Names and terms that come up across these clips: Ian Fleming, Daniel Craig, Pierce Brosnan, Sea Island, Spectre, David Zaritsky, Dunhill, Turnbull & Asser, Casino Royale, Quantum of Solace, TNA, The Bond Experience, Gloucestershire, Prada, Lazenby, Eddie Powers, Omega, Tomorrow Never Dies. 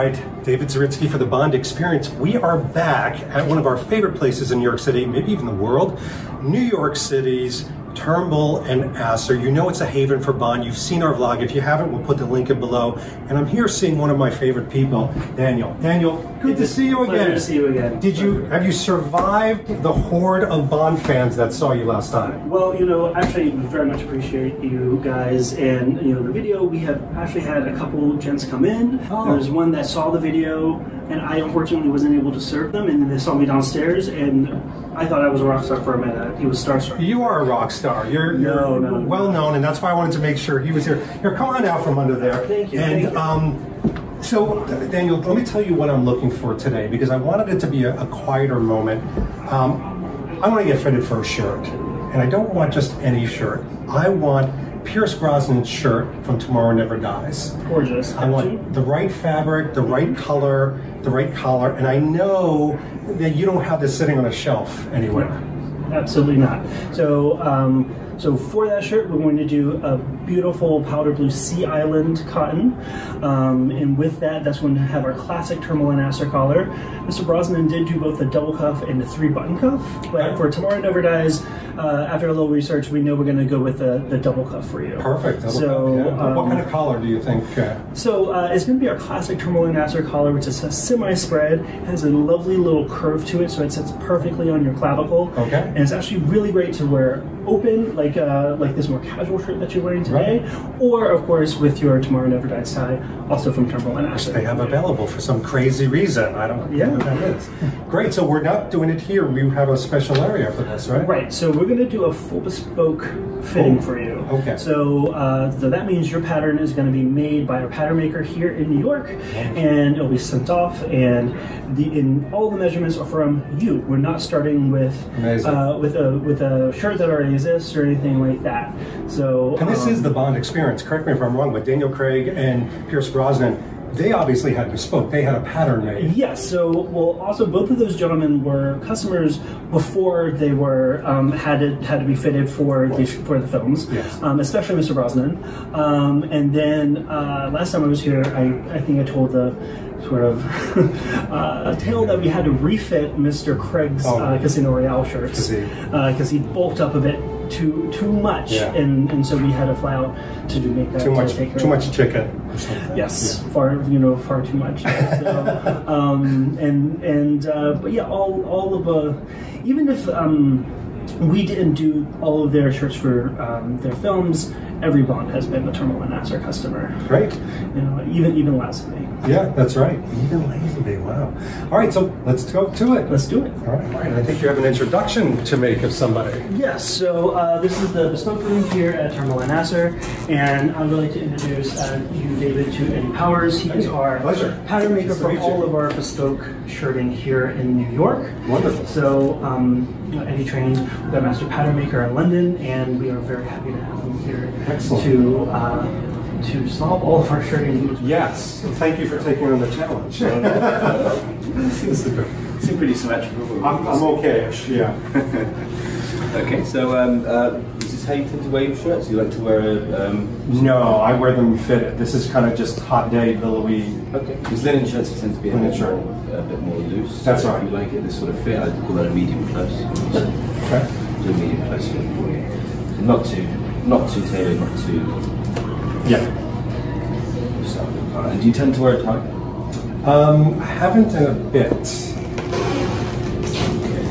Alright, David Zaritsky for The Bond Experience. We are back at one of our favorite places in New York City, maybe even the world, New York City's Turnbull and Asser. You know it's a haven for Bond. You've seen our vlog. If you haven't, we'll put the link in below. And I'm here seeing one of my favorite people, Daniel. Daniel, good to see you again. Pleasure to see you again. Have you survived the horde of Bond fans that saw you last time? Well, you know, actually, we very much appreciate you guys. And you know, the video, we have actually had a couple gents come in. Oh. There was one that saw the video, and I unfortunately wasn't able to serve them. And then they saw me downstairs, and I thought I was a rock star for a minute. He was starstruck. You are a rock star. You're well known, and that's why I wanted to make sure he was here. Here, come on out from under there. Thank you. And so, Daniel, let me tell you what I'm looking for today, because I wanted it to be a quieter moment. I want to get fitted for a shirt, and I don't want just any shirt. I want Pierce Brosnan's shirt from Tomorrow Never Dies. Gorgeous. I want the right fabric, the right color, the right collar, and I know that you don't have this sitting on a shelf anywhere. No, absolutely not. So, so for that shirt, we're going to do a beautiful powder blue Sea Island cotton, and with that, that's going to have our classic Turnbull and Asser collar. Mr. Brosnan did do both the double cuff and the 3-button cuff, but for Tomorrow Never Dies, after a little research, we know we're going to go with the double cuff for you. Perfect. Double cuff, yeah. What kind of collar do you think? It's going to be our classic Turnbull and Asser collar, which is a semi-spread. It has a lovely little curve to it, so it sits perfectly on your clavicle. Okay. And it's actually really great to wear open, like this more casual shirt that you're wearing today, right. Or of course with your Tomorrow Never Dies tie, also from Turnbull and Asser. They have available for some crazy reason. I don't know what that is. Great, so we're not doing it here. We have a special area for this, right? Right, so we're going to do a full bespoke fitting for you. Okay. So, so that means your pattern is going to be made by our pattern maker here in New York, and it'll be sent off, and all the measurements are from you. We're not starting with a shirt that already exists or anything like that. So, and this is The Bond Experience, correct me if I'm wrong, with Daniel Craig and Pierce Brosnan. They obviously had bespoke, they had a pattern made. Yes, so, well, also both of those gentlemen were customers before they were, had to be fitted for the films, yes. Especially Mr. Brosnan. And then last time I was here, I think I told the sort of a tale that we had to refit Mr. Craig's Casino Royale shirts, because he bulked up a bit too much, yeah. and so we had to fly out to make that too much chicken. Yes, yeah. far too much. So, but yeah, all of even if we didn't do all of their shirts for their films, every Bond has been a Turnbull and Asser customer. Great. You know, even Lazenby. Yeah, that's right. Even Lazenby, wow. All right, so let's go to it. Let's do it. All right, I think you have an introduction to make of somebody. Yes, so this is the bespoke room here at Turnbull and Asser, and I'd really like to introduce you, David, to Eddie Powers. He is our pattern maker for all of our bespoke shirting here in New York. Wonderful. So Eddie trained with our master pattern maker in London, and we are very happy to have him here. Excellent. To solve all of our shirting. Yes, well, thank you for taking on the challenge. Seems pretty symmetrical. I'm okay. Yeah. Okay, so is this how you tend to wear your shirts? Do you like to wear a... No, I wear them fitted. This is kind of just hot day, billowy. Okay, because linen shirts tend to be a bit more loose. That's right. If you like it, this sort of fit, I'd call that a medium close. Okay. Do a medium close fit for you. So not too tailored, not too... Yeah. And do you tend to wear a tie? I haven't in a bit. Okay.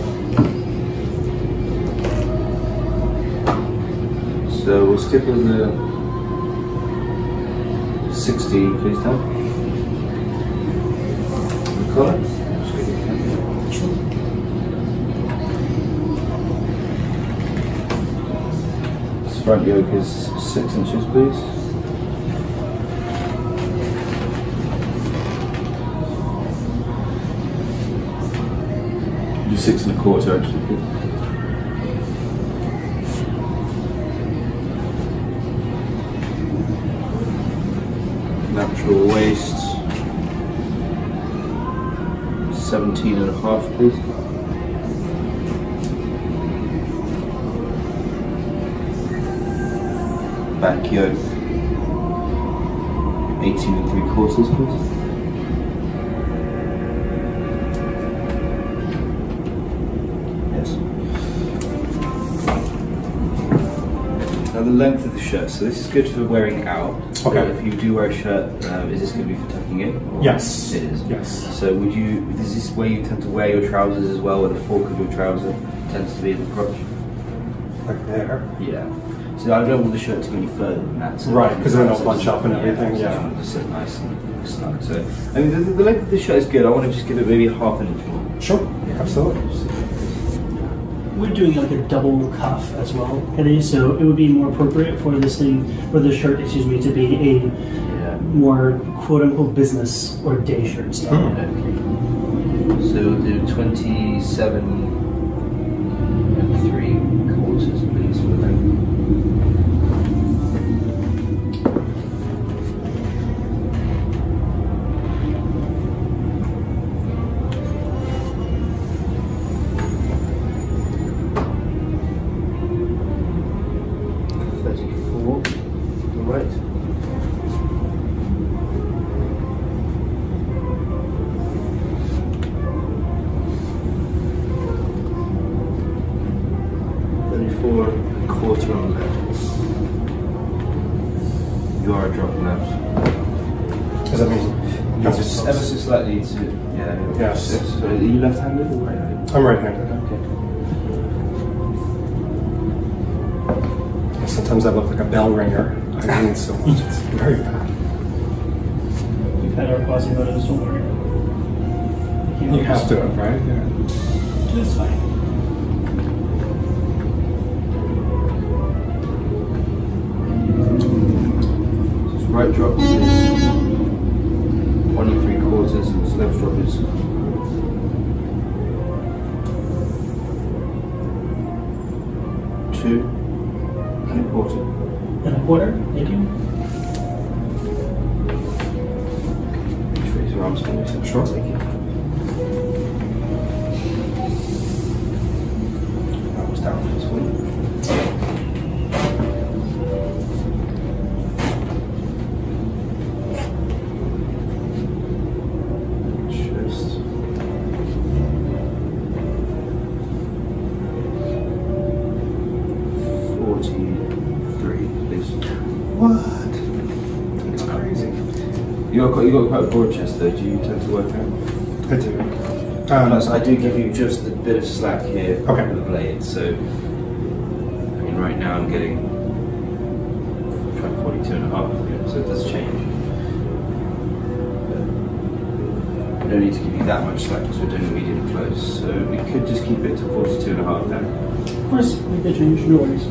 So we'll skip in the 60, please, Tom. The color? Front yoke is 6 inches, please. Do 6 1/4, actually, please. Natural waist, 17 1/2, please. Back yoke, 18 3/4, please. Now the length of the shirt, so this is good for wearing out. Okay. If you do wear a shirt, is this going to be for tucking in? Or yes. It is. Yes. So would you, is this where you tend to wear your trousers as well, where the fork of your trouser tends to be in the crotch? Like there? Yeah. So I don't want the shirt to go any further than that. So right, because then it'll bunch up and everything. Yeah. I just want it to sit nice and snug. So, I mean, the length of the shirt is good. I want to just give it maybe half an inch more. Sure. Yeah. Absolutely. We're doing like a double cuff as well, Eddie, so it would be more appropriate for this thing, for this shirt, excuse me, to be a more quote-unquote business or day shirt style. Mm. Okay. So we'll do 27 3/4 please for the left-handed or right-handed? I'm right-handed. Okay. Sometimes I look like a bell ringer. I mean so much. It's very bad. We've had our quasi motos, don't worry. You have to, right? Yeah. It's fine. So it's right drop is 1 3/4, and it's left drop is 2 1/4. And a quarter, thank you. Raise your arms for some short. Thank you. That was down for this one. Chest. You've got quite a broad chest though, do you tend to work out? I do. Plus I do give you just a bit of slack here with the blade, so I mean right now I'm getting 42.5, so it does change. But we don't need to give you that much slack because we're doing medium close, so we could just keep it to 42.5 now. Of course, we could change, no worries.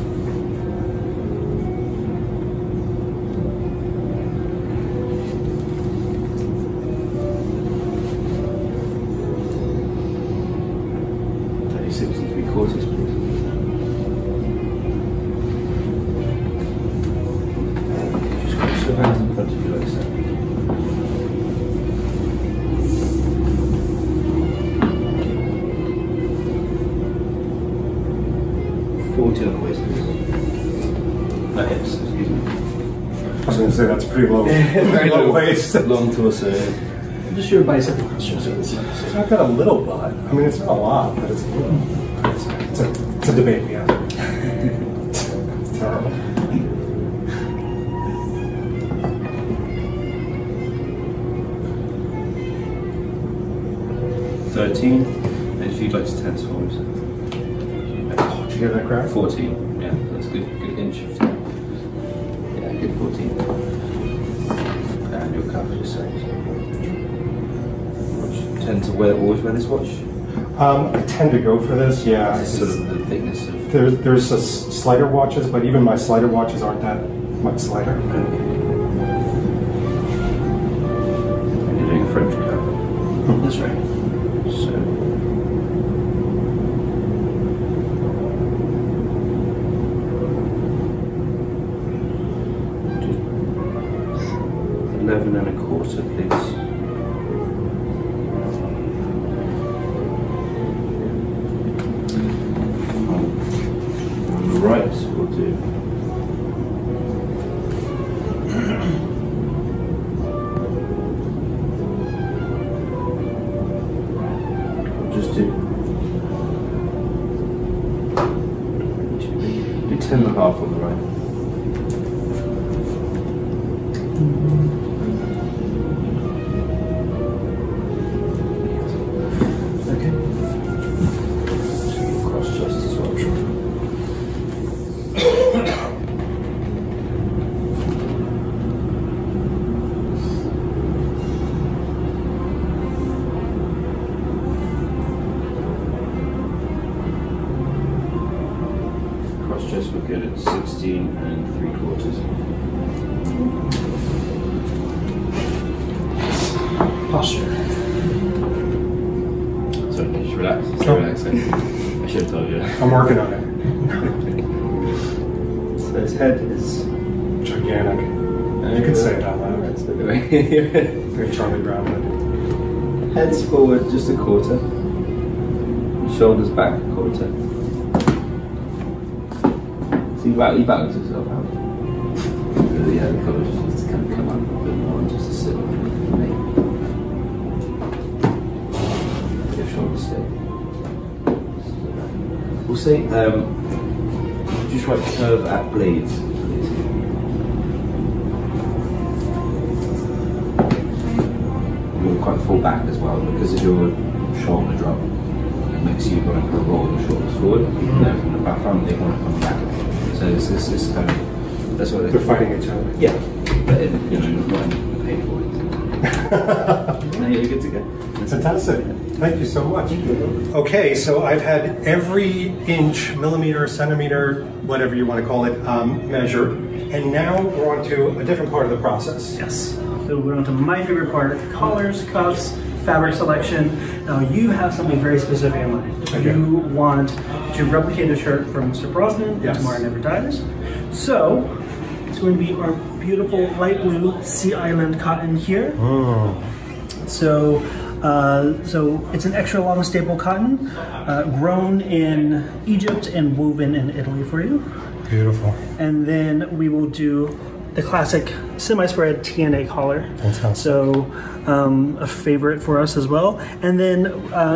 That's pretty low. Very low waist. Long torso. Just your bicep questions. I've got a little butt. I mean, it's not a lot, but it's a little. It's a debate, yeah. It's terrible. Mm-hmm. 13. And if you'd like to tense forms. Oh, did you hear that crack? 14. Yeah, that's a good inch of time. Yeah, good 14. Tend to always wear this watch? I tend to go for this, yeah. This is sort of the thickness of... There's slighter watches, but even my slighter watches aren't that much slighter. And you're doing a French cut. Mm-hmm. That's right. Do 10.5 on the right. I'm working on it. So his head is gigantic. You can say it out loud. That's the way. Very Charlie Brown head. Head's forward just a quarter. Shoulders back a quarter. So he balances himself out. The other colour just kind of come out a bit more and just sit on it. Your shoulders stay. We'll see. Just write curve at blades, please. You'll quite fall back as well because of your shoulder drop. It makes you want to roll your shoulders forward. Mm-hmm. And from the back front, they want to come back. So this kind of that's what they're fighting each other. Yeah, but it, you know, not paid for it. Now you're good to go. Fantastic. Thank you so much. Okay, so I've had every inch, millimeter, centimeter, whatever you want to call it, measured. And now we're on to a different part of the process. Yes. So we're on to my favorite part, collars, cuffs, fabric selection. Now you have something very specific in mind. Okay. You want to replicate a shirt from Mr. Brosnan, yes. Tomorrow Never Dies. So it's going to be our beautiful light blue Sea Island cotton here. Oh. So. So it's an extra long staple cotton, grown in Egypt and woven in Italy for you. Beautiful. And then we will do the classic semi-spread TNA collar. Fantastic. So a favorite for us as well. And then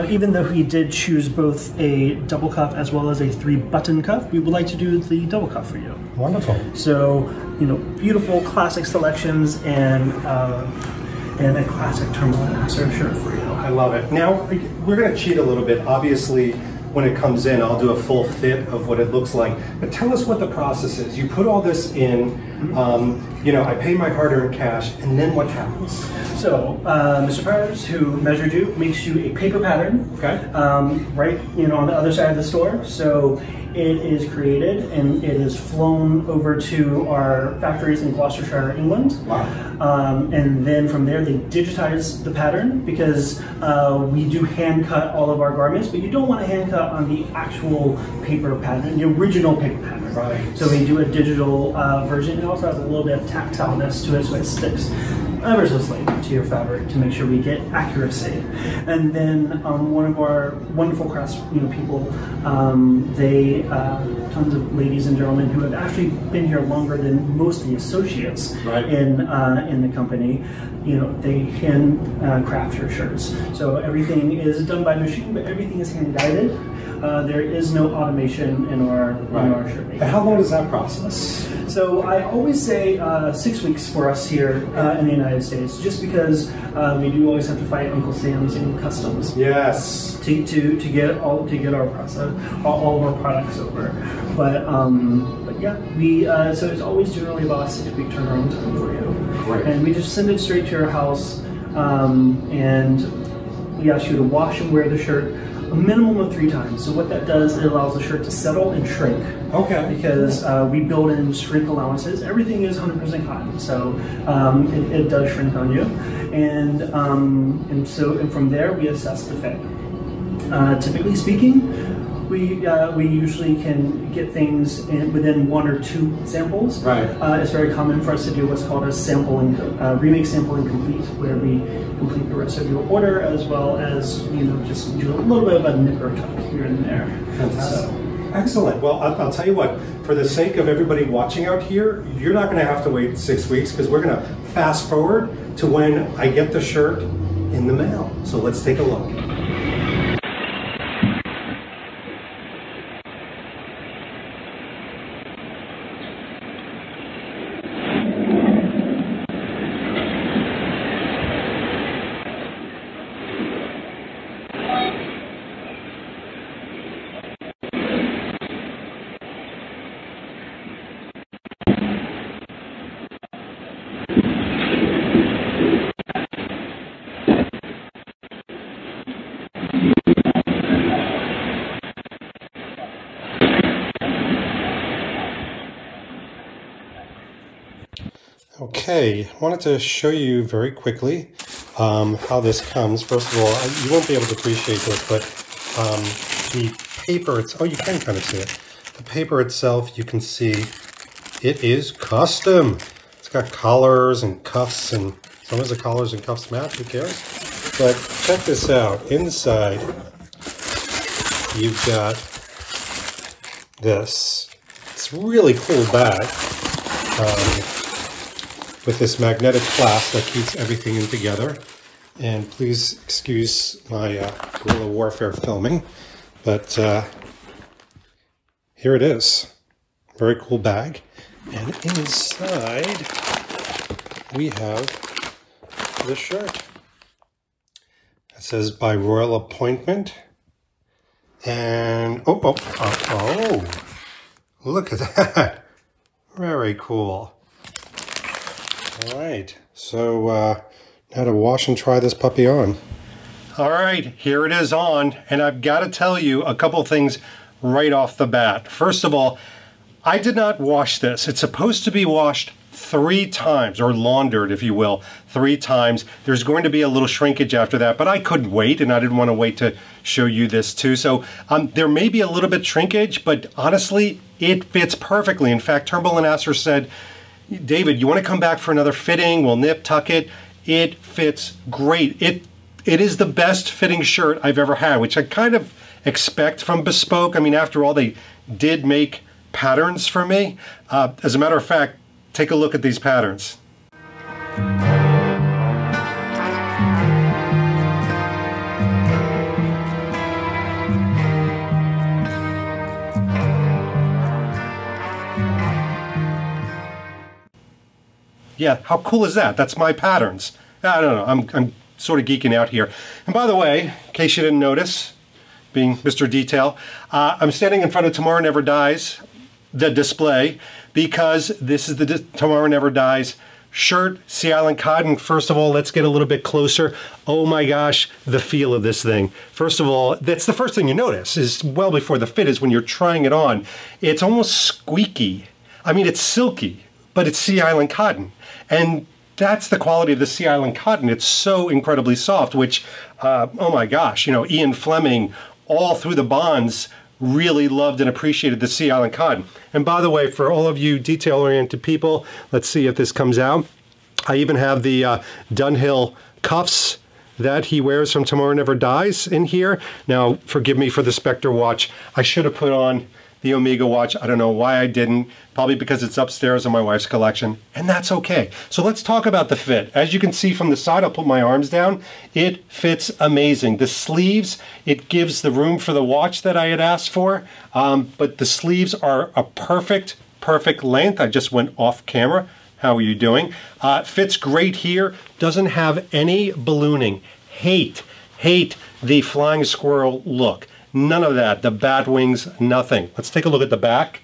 even though he did choose both a double cuff as well as a 3-button cuff, we would like to do the double cuff for you. Wonderful. So, you know, beautiful classic selections and a classic Turnbull and Asser shirt for you. I love it. Now, we're going to cheat a little bit. Obviously, when it comes in, I'll do a full fit of what it looks like. But tell us what the process is. You put all this in, you know, I pay my hard-earned cash, and then what happens? So, Mr. Powers, who measured you, makes you a paper pattern, okay. Right, you know, on the other side of the store. So it is created and it is flown over to our factories in Gloucestershire, England. Wow. And then from there they digitize the pattern because we do hand cut all of our garments, but you don't want to hand cut on the actual paper pattern, the original paper pattern. Right. So we do a digital version. It also has a little bit of tactileness to it, so it sticks ever so slightly to your fabric to make sure we get accuracy. And then one of our wonderful crafts, you know, people, they, tons of ladies and gentlemen who have actually been here longer than most of the associates right. In the company, you know, they hand craft your shirts. So everything is done by machine, but everything is hand guided. There is no automation in our, right. in our shirt making. How long is that process? So I always say 6 weeks for us here in the United States, just because we do always have to fight Uncle Sam's in customs. Yes. To get all our process, all of our products over. But yeah, we so it's always generally about a 6-week turnaround time for you. Great. And we just send it straight to your house, and we ask you to wash and wear the shirt. A minimum of 3 times. So what that does, it allows the shirt to settle and shrink. Okay. Because we build in shrink allowances. Everything is 100% cotton, so it does shrink on you. And so and from there we assess the fit. Typically speaking, we usually can get things in within 1 or 2 samples. Right. It's very common for us to do what's called a sample and remake sample incomplete, where we complete the rest of your order, as well as, you know, just do a little bit of a nip or tuck here and there. Fantastic. So. Excellent. Well, I'll tell you what, for the sake of everybody watching out here, you're not going to have to wait 6 weeks, because we're going to fast forward to when I get the shirt in the mail. So let's take a look. Okay, I wanted to show you very quickly how this comes. First of all, you won't be able to appreciate this, but the paper, oh, you can kind of see it. The paper itself, you can see it is custom. It's got collars and cuffs, and sometimes the collars and cuffs match, who cares? But check this out. Inside, you've got this. It's a really cool bag. With this magnetic clasp that keeps everything in together. And please excuse my guerrilla warfare filming, but here it is. Very cool bag. And inside we have the shirt. It says by royal appointment. And oh, look at that. Very cool. All right, so now to wash and try this puppy on. All right, here it is on, and I've got to tell you a couple things right off the bat. First of all, I did not wash this. It's supposed to be washed 3 times, or laundered, if you will, 3 times. There's going to be a little shrinkage after that, but I couldn't wait, and I didn't want to wait to show you this too. So there may be a little bit shrinkage, but honestly, it fits perfectly. In fact, Turnbull and Asser said, David, you want to come back for another fitting? We'll nip, tuck it. It fits great. It is the best fitting shirt I've ever had, which I kind of expect from Bespoke. I mean, after all, they did make patterns for me. As a matter of fact, take a look at these patterns. Yeah, how cool is that? That's my patterns. I don't know, I'm sort of geeking out here. And by the way, in case you didn't notice, being Mr. Detail, I'm standing in front of Tomorrow Never Dies, the display, because this is the Tomorrow Never Dies shirt, Sea Island cotton. First of all, let's get a little bit closer. Oh my gosh, the feel of this thing. First of all, that's the first thing you notice, is well before the fit, is when you're trying it on. It's almost squeaky. I mean, it's silky, but it's Sea Island cotton. And that's the quality of the Sea Island cotton. It's so incredibly soft, which, oh my gosh, you know, Ian Fleming, all through the Bonds, really loved and appreciated the Sea Island cotton. And by the way, for all of you detail-oriented people, let's see if this comes out. I even have the Dunhill cuffs that he wears from Tomorrow Never Dies in here. Now, forgive me for the Spectre watch. I should have put on the Omega watch. I don't know why I didn't, probably because it's upstairs in my wife's collection, and that's okay. So let's talk about the fit. As you can see from the side, I'll put my arms down, it fits amazing. The sleeves, it gives the room for the watch that I had asked for, but the sleeves are a perfect, perfect length. I just went off camera. How are you doing? Fits great here, doesn't have any ballooning. Hate the flying squirrel look. None of that, the bat wings, nothing. Let's take a look at the back.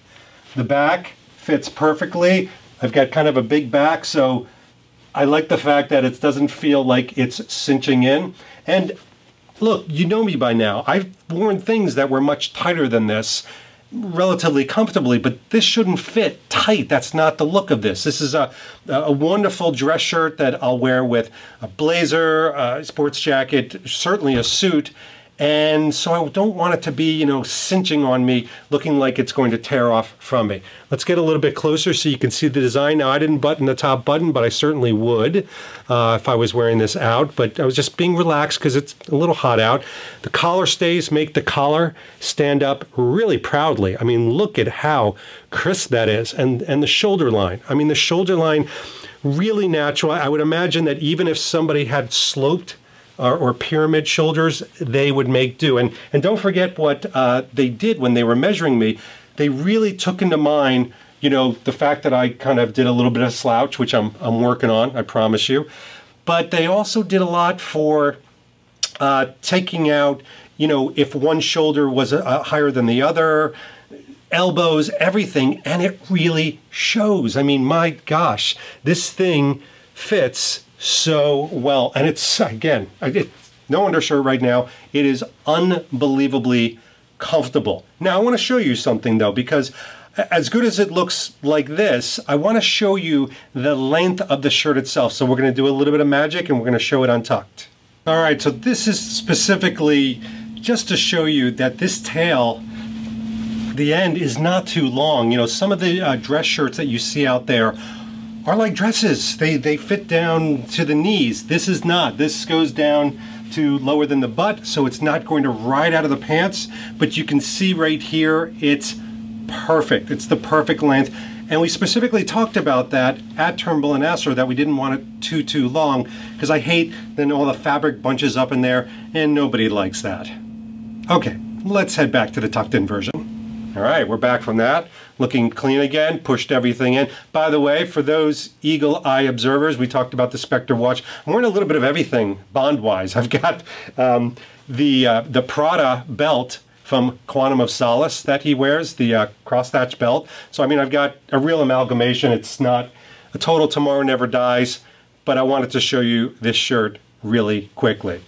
The back fits perfectly. I've got kind of a big back, so I like the fact that it doesn't feel like it's cinching in. And look, you know me by now. I've worn things that were much tighter than this, relatively comfortably, but this shouldn't fit tight. That's not the look of this. This is a wonderful dress shirt that I'll wear with a blazer, a sports jacket, certainly a suit. And so I don't want it to be, you know, cinching on me, looking like it's going to tear off from me. Let's get a little bit closer so you can see the design. Now, I didn't button the top button, but I certainly would if I was wearing this out. But I was just being relaxed because it's a little hot out. The collar stays make the collar stand up really proudly. I mean, look at how crisp that is. And the shoulder line. I mean, the shoulder line, really natural. I would imagine that even if somebody had sloped or pyramid shoulders, they would make do. And don't forget what they did when they were measuring me. They really took into mind, you know, the fact that I kind of did a little bit of slouch, which I'm working on, I promise you. But they also did a lot for taking out, you know, if one shoulder was higher than the other, elbows, everything, and it really shows. I mean, my gosh, this thing fits so well, and it's, again, no undershirt right now. It is unbelievably comfortable. Now I want to show you something though, because as good as it looks like this, I want to show you the length of the shirt itself. So we're going to do a little bit of magic and we're going to show it untucked. All right, so this is specifically just to show you that this tail, the end is not too long. You know, some of the dress shirts that you see out there are like dresses. They fit down to the knees. This is not. This goes down to lower than the butt, so it's not going to ride out of the pants, but you can see right here it's perfect. It's the perfect length, and we specifically talked about that at Turnbull and Asser, that we didn't want it too long, because I hate then all the fabric bunches up in there, and nobody likes that. Okay, let's head back to the tucked in version. All right, we're back from that. Looking clean again, pushed everything in. By the way, for those eagle eye observers, we talked about the Spectre watch. I'm wearing a little bit of everything Bond-wise. I've got the Prada belt from Quantum of Solace that he wears, the cross-thatch belt. So, I mean, I've got a real amalgamation. It's not a total Tomorrow Never Dies, but I wanted to show you this shirt really quickly.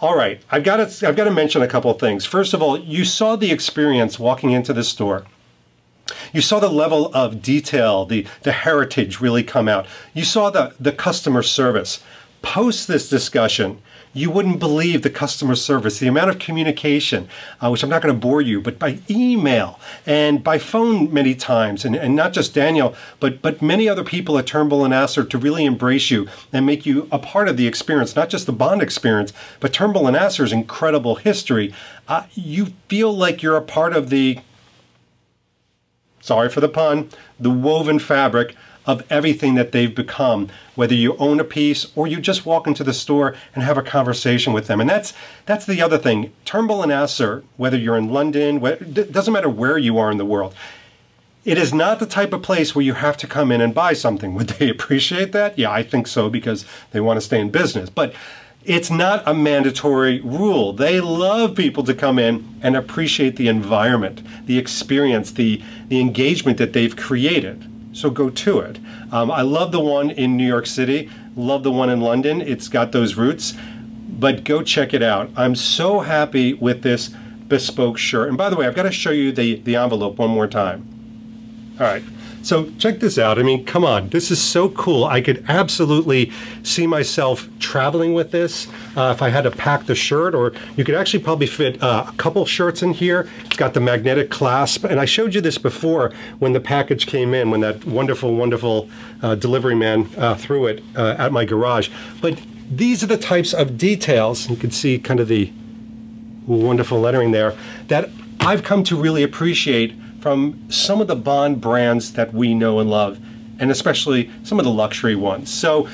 All right, I've got to mention a couple of things. First of all, you saw the experience walking into the store. You saw the level of detail, the heritage really come out. You saw the customer service. Post this discussion, you wouldn't believe the customer service, the amount of communication, which I'm not going to bore you, but by email and by phone many times, and not just Daniel, but many other people at Turnbull and Asser to really embrace you and make you a part of the experience, not just the Bond experience, but Turnbull and Asser's incredible history. You feel like you're a part of the, sorry for the pun, the woven fabric of everything that they've become, whether you own a piece or you just walk into the store and have a conversation with them. And that's the other thing. Turnbull and Asser, whether you're in London, it doesn't matter where you are in the world, it is not the type of place where you have to come in and buy something. Would they appreciate that? Yeah, I think so, because they want to stay in business. But it's not a mandatory rule. They love people to come in and appreciate the environment, the experience, the engagement that they've created. So go to it. I love the one in New York City, love the one in London. It's got those roots, but go check it out. I'm so happy with this bespoke shirt. And by the way, I've got to show you the envelope one more time. All right, so check this out. I mean, come on, this is so cool. I could absolutely see myself traveling with this if I had to pack the shirt, or you could actually probably fit a couple shirts in here. It's got the magnetic clasp, and I showed you this before when the package came in, when that wonderful, wonderful delivery man threw it at my garage. But these are the types of details, you can see kind of the wonderful lettering there, that I've come to really appreciate from some of the Bond brands that we know and love, and especially some of the luxury ones. So,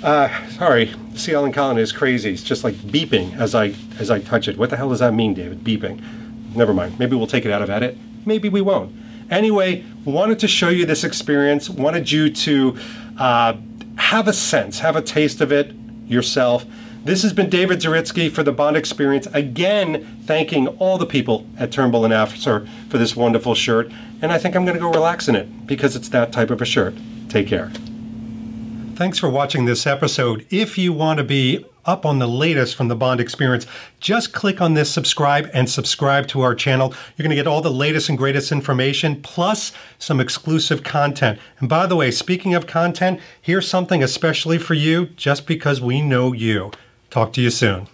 sorry, Sea Island Colony is crazy. It's just like beeping as I touch it. What the hell does that mean, David? Beeping. Never mind. Maybe we'll take it out of edit. Maybe we won't. Anyway, wanted to show you this experience. Wanted you to have a sense, have a taste of it yourself. This has been David Zaritsky for The Bond Experience, again thanking all the people at Turnbull and Asser for this wonderful shirt, and I think I'm going to go relax in it, because it's that type of a shirt. Take care. Thanks for watching this episode. If you want to be up on the latest from The Bond Experience, just click on this subscribe and subscribe to our channel. You're going to get all the latest and greatest information, plus some exclusive content. And by the way, speaking of content, here's something especially for you, just because we know you. Talk to you soon.